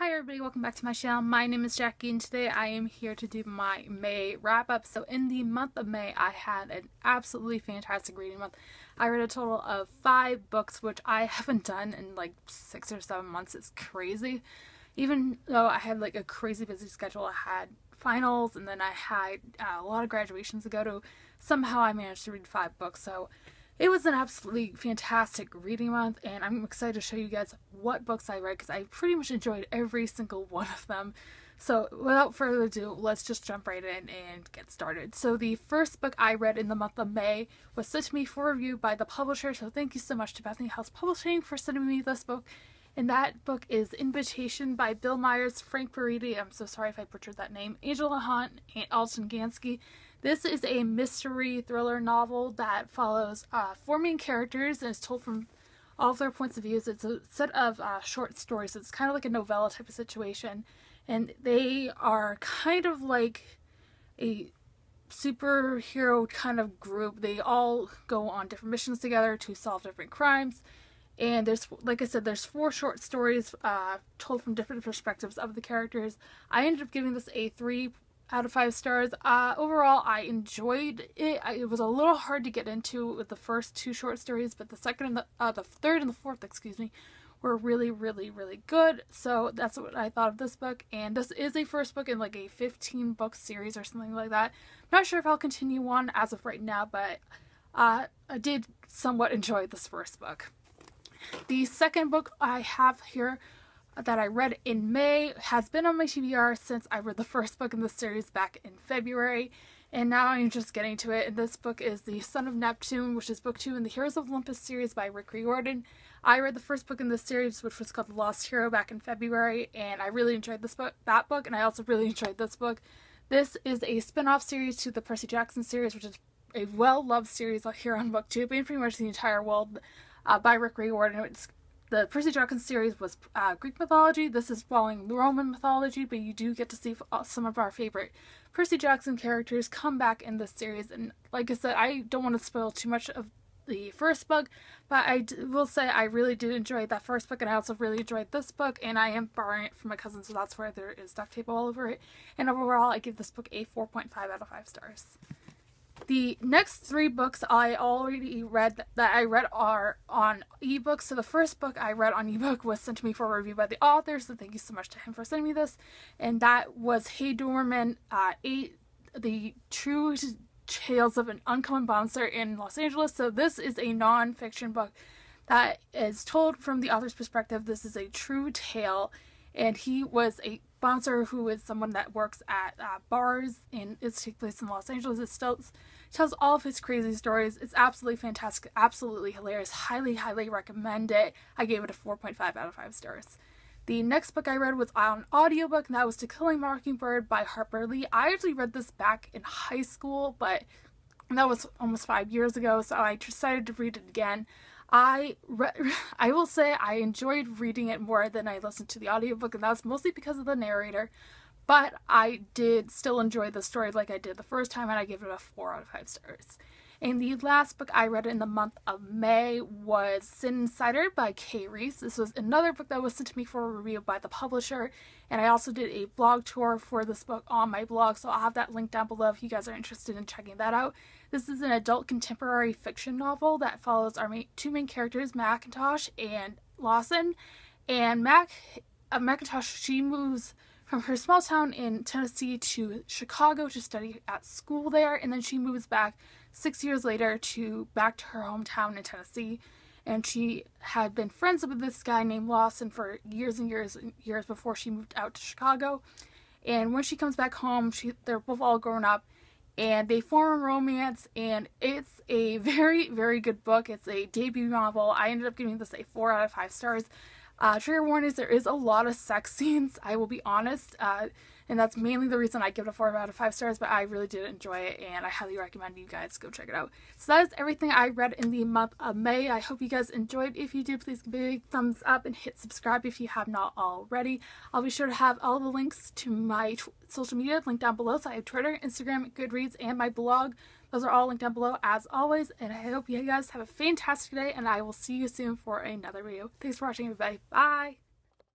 Hi everybody, welcome back to my channel. My name is Jackie and today I am here to do my May wrap up. So in the month of May, I had an absolutely fantastic reading month. I read a total of 5 books, which I haven't done in like 6 or 7 months. It's crazy. Even though I had like a crazy busy schedule, I had finals and then I had a lot of graduations to go to. Somehow I managed to read 5 books. So it was an absolutely fantastic reading month, and I'm excited to show you guys what books I read because I pretty much enjoyed every single one of them. So without further ado, let's just jump right in and get started. So the first book I read in the month of May was sent to me for review by the publisher, so thank you so much to Bethany House Publishing for sending me this book. And that book is Invitation by Bill Myers, Frank Peretti, I'm so sorry if I butchered that name, Angela Hunt, and Alton Gansky. This is a mystery thriller novel that follows 4 main characters and is told from all of their points of views. It's a set of short stories. It's kind of like a novella type of situation. And they are kind of like a superhero kind of group. They all go on different missions together to solve different crimes. And there's, like I said, there's 4 short stories told from different perspectives of the characters. I ended up giving this a 3 out of 5 stars. Overall, I enjoyed it. It was a little hard to get into with the first 2 short stories, but the second and the third and the fourth, excuse me, were really, really, really good. So that's what I thought of this book. And this is a first book in like a 15 book series or something like that. I'm not sure if I'll continue on as of right now, but I did somewhat enjoy this first book. The second book I have here that I read in May has been on my TBR since I read the first book in this series back in February, and now I'm just getting to it. And this book is The Son of Neptune, which is book 2 in the Heroes of Olympus series by Rick Riordan. I read the first book in this series, which was called The Lost Hero, back in February, and I really enjoyed this book, that book, and I also really enjoyed this book. This is a spin-off series to the Percy Jackson series, which is a well-loved series here on BookTube and pretty much the entire world, by Rick Riordan. The Percy Jackson series was Greek mythology. This is following Roman mythology, but you do get to see some of our favorite Percy Jackson characters come back in this series. And like I said, I don't want to spoil too much of the first book, but I will say I really did enjoy that first book, and I also really enjoyed this book, and I am borrowing it from my cousin, so that's where there is duct tape all over it. And overall, I give this book a 4.5 out of 5 stars. The next 3 books I already read that I read are on ebook. So the first book I read on ebook was sent to me for review by the author, so thank you so much to him for sending me this. And that was Hey Dorman, The True Tales of an Uncommon Bouncer in Los Angeles. So this is a non-fiction book that is told from the author's perspective. This is a true tale, and he was a bouncer who is someone that works at bars, and it's taking place in Los Angeles. It still tells all of his crazy stories. It's absolutely fantastic, absolutely hilarious. Highly, highly recommend it. I gave it a 4.5 out of 5 stars. The next book I read was on audiobook, and that was To Kill a Mockingbird by Harper Lee. I actually read this back in high school, but that was almost 5 years ago, so I decided to read it again. I will say I enjoyed reading it more than I listened to the audiobook, and that was mostly because of the narrator, but I did still enjoy the story like I did the first time, and I gave it a 4 out of 5 stars. And the last book I read in the month of May was Sin Insider by Kay Reese. This was another book that was sent to me for review by the publisher, and I also did a blog tour for this book on my blog, so I'll have that link down below if you guys are interested in checking that out. This is an adult contemporary fiction novel that follows our two main characters, Macintosh and Lawson. And Macintosh, she moves from her small town in Tennessee to Chicago to study at school there, and then she moves back 6 years later back to her hometown in Tennessee. And she had been friends with this guy named Lawson for years and years and years before she moved out to Chicago. And when she comes back home, they're both all grown up, and they form a romance, and it's a very, very good book. It's a debut novel. I ended up giving this a 4 out of 5 stars. Trigger warning is there is a lot of sex scenes, I will be honest, and that's mainly the reason I give it a 4 out of 5 stars, but I really did enjoy it, and I highly recommend you guys go check it out. So that is everything I read in the month of May. I hope you guys enjoyed. If you do, please give me a big thumbs up and hit subscribe if you have not already. I'll be sure to have all the links to my social media linked down below. So I have Twitter, Instagram, Goodreads, and my blog. Those are all linked down below as always, and I hope you guys have a fantastic day, and I will see you soon for another video. Thanks for watching, everybody. Bye!